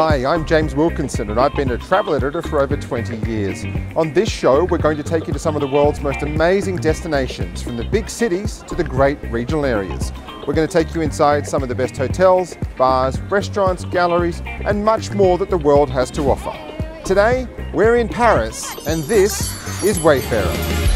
Hi, I'm James Wilkinson and I've been a travel editor for over 20 years. On this show, we're going to take you to some of the world's most amazing destinations, from the big cities to the great regional areas. We're going to take you inside some of the best hotels, bars, restaurants, galleries, and much more that the world has to offer. Today, we're in Paris, and this is Wayfarer.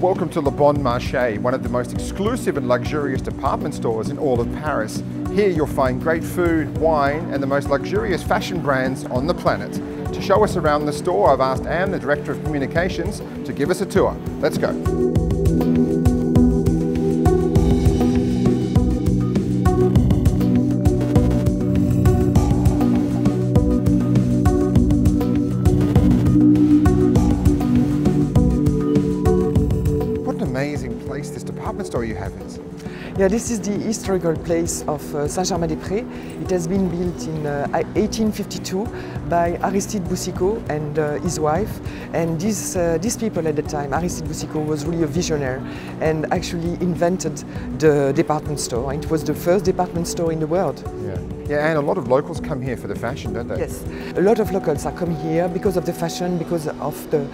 Welcome to Le Bon Marché, one of the most exclusive and luxurious department stores in all of Paris. Here you'll find great food, wine, and the most luxurious fashion brands on the planet. To show us around the store, I've asked Anne, the Director of Communications, to give us a tour. Let's go. Yeah, this is the historical place of Saint-Germain-des-Prés. It has been built in 1852 by Aristide Boucicaut and his wife. And these people at the time, Aristide Boucicaut was really a visionary and actually invented the department store. It was the first department store in the world. Yeah. Yeah, and a lot of locals come here for the fashion, don't they? Yes, a lot of locals are coming here because of the fashion, because of the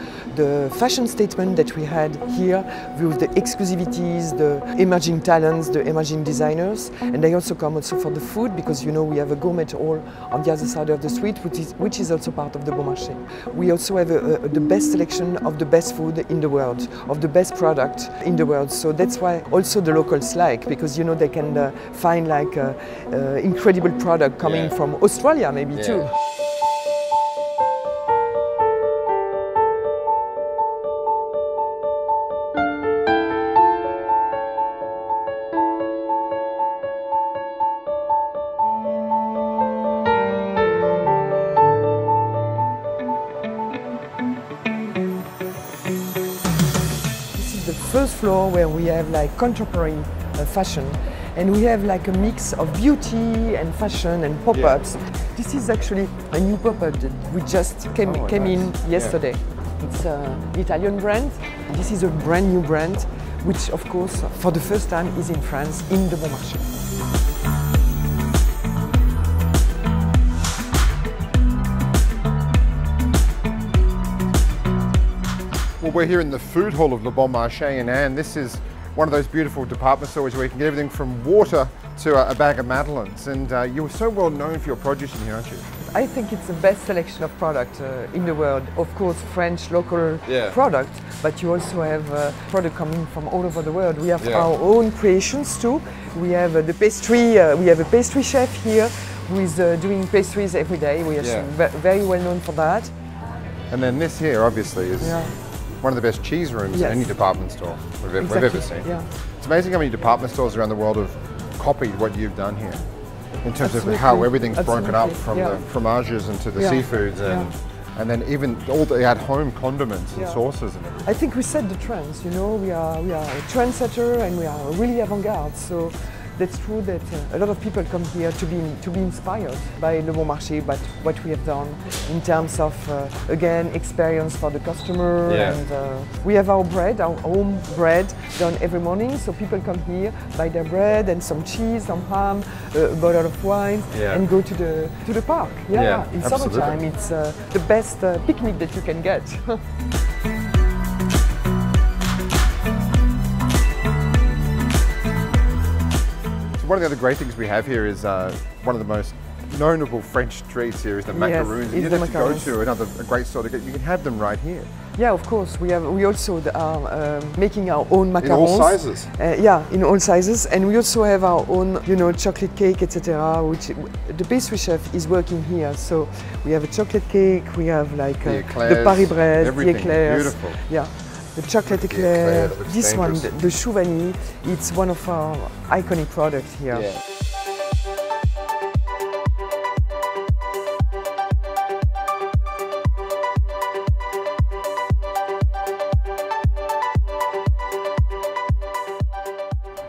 fashion statement that we had here with the exclusivities, the emerging talents, the emerging designers. And they also come also for the food because, you know, we have a gourmet hall on the other side of the street, which is also part of the Bon Marché. We also have the best selection of the best food in the world, of the best product in the world. So that's why also the locals like, because, you know, they can find like incredible product coming from Australia maybe too. This is the first floor where we have like contemporary fashion. And we have like a mix of beauty and fashion and pop-ups. Yeah. This is actually a new pop-up that we just came in yesterday. Yeah. It's an Italian brand. This is a brand new brand, which of course, for the first time, is in France, in the Bon Marché. Well, we're here in the food hall of Le Bon Marché, and Anne, this is one of those beautiful department stores where you can get everything from water to a bag of madeleines. And you're so well known for your produce in here, aren't you? I think it's the best selection of product in the world. Of course, French, local product, but you also have product coming from all over the world. We have our own creations too. We have the pastry, we have a pastry chef here who is doing pastries every day. We are very well known for that. And then this here obviously is one of the best cheese rooms in any department store we've ever seen. Yeah. It's amazing how many department stores around the world have copied what you've done here in terms of how everything's broken up from the fromages and to the seafoods and then even all the at-home condiments and sauces and everything. I think we set the trends, you know, we are a trendsetter and we are really avant-garde. So that's true that a lot of people come here to be inspired by Le Bon Marché, but what we have done in terms of, again, experience for the customer. Yeah. And we have our bread, our home bread, done every morning. So people come here, buy their bread and some cheese, some ham, a bottle of wine, and go to the park. Yeah, yeah, in summertime, it's the best picnic that you can get. One of the other great things we have here is one of the most notable French treats here is the macaroons. Yes, you don't have macaroons. To go to another great store to get. You can have them right here. Yeah, of course. We also are making our own macarons. In all sizes. Yeah, in all sizes, and we also have our own, you know, chocolate cake, etc. Which the pastry chef is working here. So we have a chocolate cake. We have like the Paris bread, everything. The eclairs. Beautiful. Yeah. The chocolate eclair, this one, the choux vanille, it's one of our iconic products here. Yeah.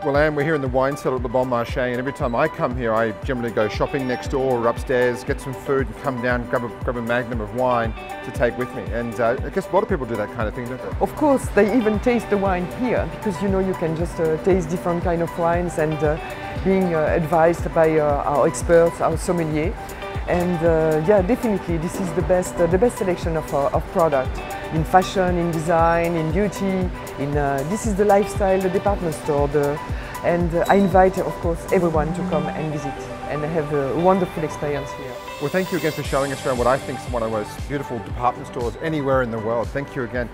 Well, Anne, we're here in the wine cellar at Le Bon Marché, and every time I come here, I generally go shopping next door or upstairs, get some food, and come down, grab a magnum of wine to take with me. And I guess a lot of people do that kind of thing, don't they? Of course, they even taste the wine here, because you know you can just taste different kind of wines, and being advised by our experts, our sommelier. And yeah, definitely, this is the best selection of product in fashion, in design, in beauty. In this is the lifestyle, the department store, and I invite, of course, everyone to come and visit and have a wonderful experience here. Well, thank you again for showing us around what I think is one of the most beautiful department stores anywhere in the world. Thank you again.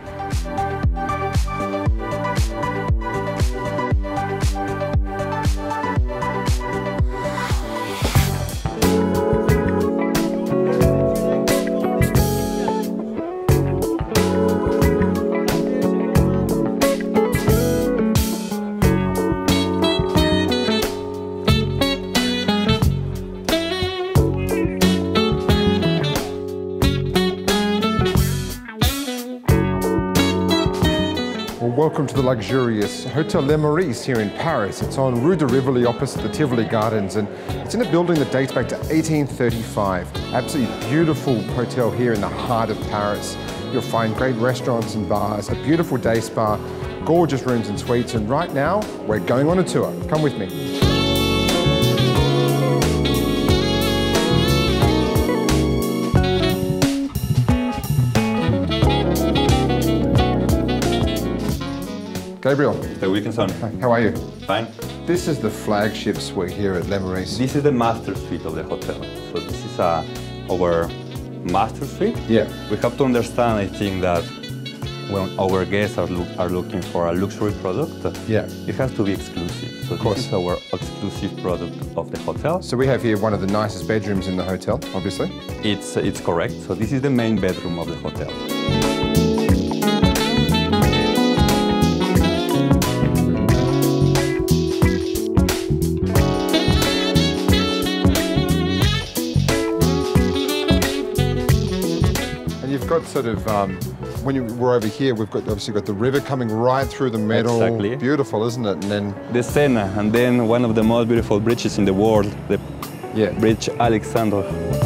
Welcome to the luxurious Hotel Le Meurice here in Paris. It's on Rue de Rivoli opposite the Tivoli Gardens, and it's in a building that dates back to 1835. Absolutely beautiful hotel here in the heart of Paris. You'll find great restaurants and bars, a beautiful day spa, gorgeous rooms and suites, and right now we're going on a tour. Come with me. Gabriel. Mr. Wilkinson. How are you? Fine. This is the flagship suite here at Le Meurice. This is the master suite of the hotel. So this is our master suite. Yeah. We have to understand, I think, that when our guests are looking for a luxury product, yeah, it has to be exclusive. So of course, this is our exclusive product of the hotel. So we have here one of the nicest bedrooms in the hotel, obviously. It's correct. So this is the main bedroom of the hotel. Sort of, when we're over here, we've got obviously got the river coming right through the middle. Exactly. Beautiful, isn't it? And then the Seine, and then one of the most beautiful bridges in the world, the bridge Alexandre.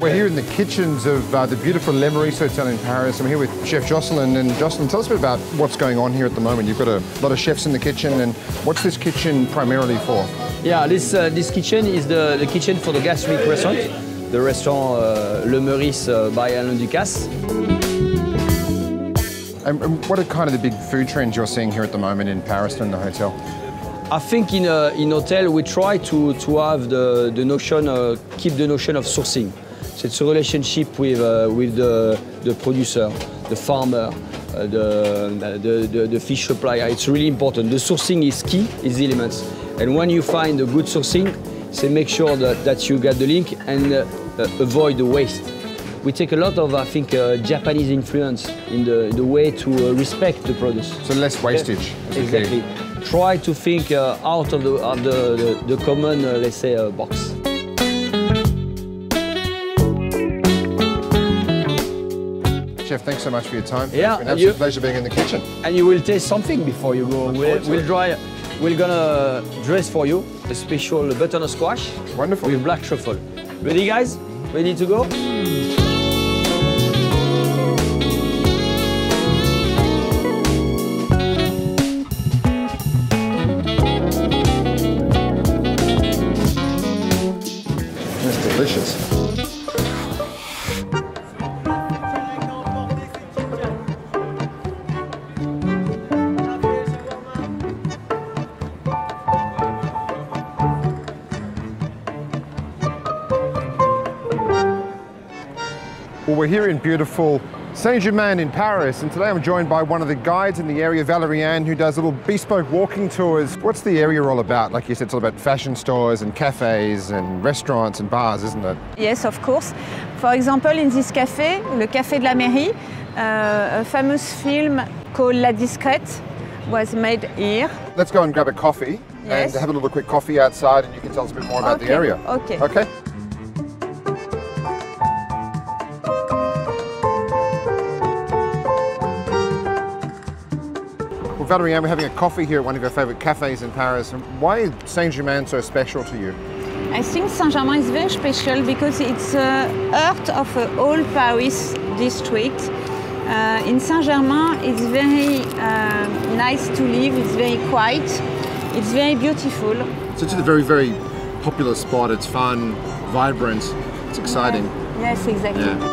We're here in the kitchens of the beautiful Le Meurice Hotel in Paris. I'm here with Chef Jocelyn. And Jocelyn, tell us a bit about what's going on here at the moment. You've got a lot of chefs in the kitchen, and what's this kitchen primarily for? Yeah, this kitchen is the kitchen for the gastric restaurant, the restaurant Le Meurice by Alain Ducasse. And what are kind of the big food trends you're seeing here at the moment in Paris and the hotel? I think in hotel we try to have the notion, keep the notion of sourcing. So it's a relationship with the producer, the farmer, the fish supplier. It's really important. The sourcing is key, is the elements. And when you find a good sourcing, so make sure that you get the link and avoid the waste. We take a lot of, I think, Japanese influence in the way to respect the produce. So less wastage. Yeah. Exactly. Try to think out of the common, let's say, box. Chef, thanks so much for your time. Yeah, it's been an absolute pleasure being in the kitchen. And you will taste something before you go. We're gonna dress for you a special butternut squash. Wonderful. With black truffle. Ready, guys? Ready to go? It's delicious. Well, we're here in beautiful Saint-Germain in Paris, and today I'm joined by one of the guides in the area, Valérie Anne, who does little bespoke walking tours. What's the area all about? Like you said, it's all about fashion stores and cafes and restaurants and bars, isn't it? Yes, of course. For example, in this cafe, Le Café de la Mairie, a famous film called La Discrète was made here. Let's go and grab a coffee and have a little quick coffee outside, and you can tell us a bit more about the area. Okay. Okay. Valérie Anne, we're having a coffee here at one of your favourite cafes in Paris. Why is Saint-Germain so special to you? I think Saint-Germain is very special because it's the heart of all Paris district. In Saint-Germain, it's very nice to live, it's very quiet, it's very beautiful. So it's a very, very popular spot. It's fun, vibrant, it's exciting. Yeah. Yes, exactly. Yeah.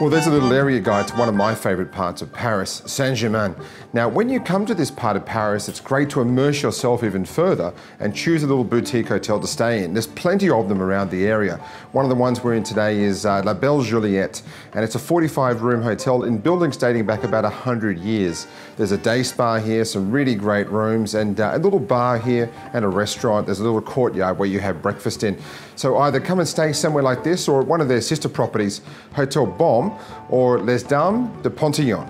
Well, there's a little area guide to one of my favourite parts of Paris, Saint-Germain. Now, when you come to this part of Paris, it's great to immerse yourself even further and choose a little boutique hotel to stay in. There's plenty of them around the area. One of the ones we're in today is La Belle Juliette, and it's a 45-room hotel in buildings dating back about 100 years. There's a day spa here, some really great rooms, and a little bar here and a restaurant. There's a little courtyard where you have breakfast in. So either come and stay somewhere like this or at one of their sister properties, Hotel Baum, or Les Dames de Pontillon.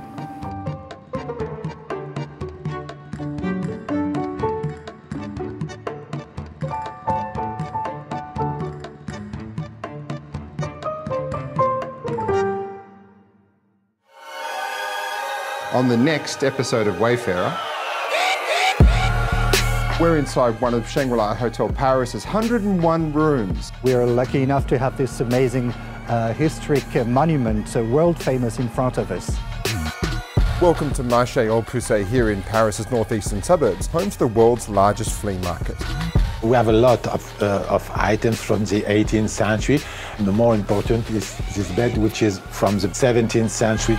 On the next episode of Wayfarer, we're inside one of Shangri-La Hotel Paris's 101 rooms. We are lucky enough to have this amazing historic monument, world famous, in front of us. Welcome to Marché aux Puces here in Paris's northeastern suburbs, home to the world's largest flea market. We have a lot of items from the 18th century. And the more important is this bed, which is from the 17th century.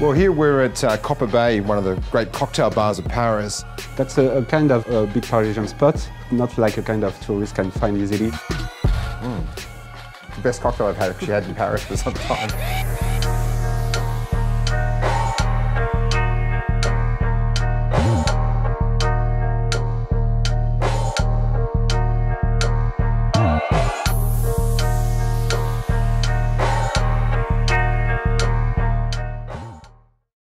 Well, here we're at Copper Bay, one of the great cocktail bars of Paris. That's a kind of a big Parisian spot, not like a kind of tourist can find easily. Best cocktail I've had in Paris for some time.